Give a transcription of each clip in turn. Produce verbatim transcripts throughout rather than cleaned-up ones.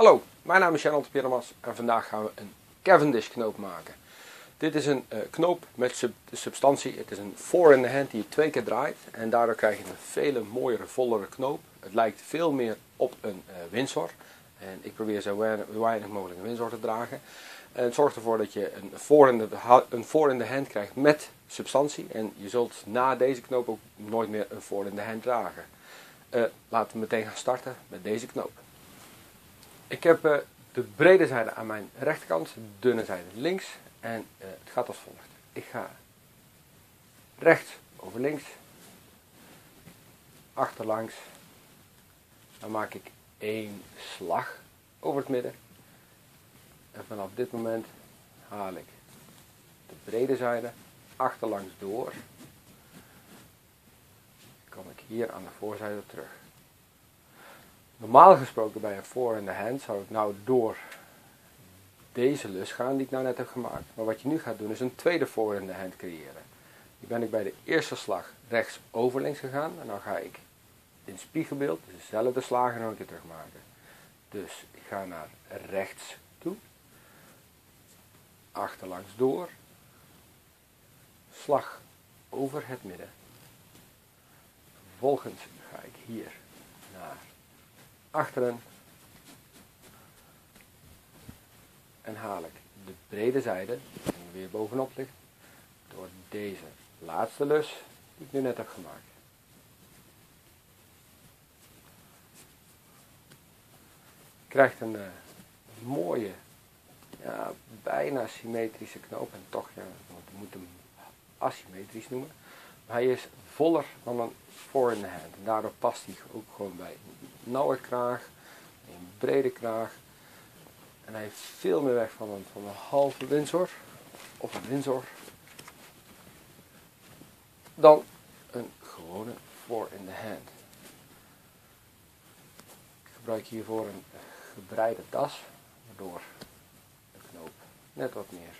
Hallo, mijn naam is Senol Tapirdamaz en vandaag gaan we een Cavendish knoop maken. Dit is een uh, knoop met sub substantie, het is een four in the hand die je twee keer draait en daardoor krijg je een vele mooiere, vollere knoop. Het lijkt veel meer op een uh, Windsor en ik probeer zo weinig, weinig mogelijk een Windsor te dragen. En het zorgt ervoor dat je een four in the, een four in the hand krijgt met substantie en je zult na deze knoop ook nooit meer een four in the hand dragen. Uh, laten we meteen gaan starten met deze knoop. Ik heb de brede zijde aan mijn rechterkant, de dunne zijde links en het gaat als volgt. Ik ga rechts over links, achterlangs, dan maak ik één slag over het midden en vanaf dit moment haal ik de brede zijde achterlangs door, dan kom ik hier aan de voorzijde terug. Normaal gesproken bij een four in the hand zou ik nou door deze lus gaan die ik nou net heb gemaakt. Maar wat je nu gaat doen is een tweede four in the hand creëren. Nu ben ik bij de eerste slag rechts over links gegaan. En dan ga ik in spiegelbeeld dus dezelfde slagen nog een keer terugmaken. Dus ik ga naar rechts toe. Achterlangs door. Slag over het midden. Vervolgens ga ik hier naar achteren en haal ik de brede zijde die weer bovenop ligt door deze laatste lus die ik nu net heb gemaakt. Je krijgt een uh, mooie, ja, bijna symmetrische knoop en toch, ja, we moeten hem asymmetrisch noemen. Hij is voller dan een four in the hand. En daardoor past hij ook gewoon bij een nauwe kraag, een brede kraag. En hij heeft veel meer weg van een, van een halve Windsor, of een Windsor, dan een gewone four in the hand. Ik gebruik hiervoor een gebreide das, waardoor de knoop net wat meer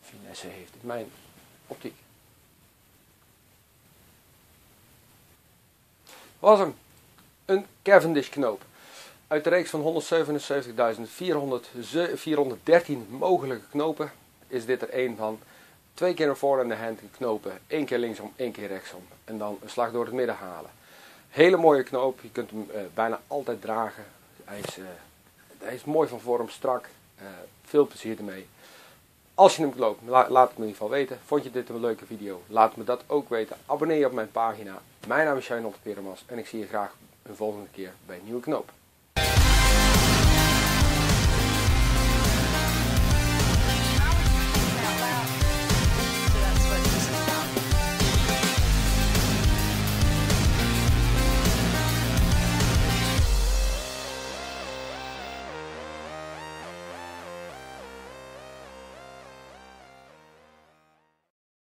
finesse heeft in mijn optiek. Was hem. Een Cavendish knoop. Uit de reeks van honderdzevenenzeventigduizend vierhonderddertien mogelijke knopen is dit er één van. Twee keer naar voren in de hand knopen. Eén keer linksom, één keer rechtsom. En dan een slag door het midden halen. Hele mooie knoop. Je kunt hem uh, bijna altijd dragen. Hij is, uh, hij is mooi van vorm, strak. Uh, veel plezier ermee. Als je hem loopt, laat het me in ieder geval weten. Vond je dit een leuke video? Laat me dat ook weten. Abonneer je op mijn pagina. Mijn naam is Senol Tapirdamaz en ik zie je graag een volgende keer bij een nieuwe knoop.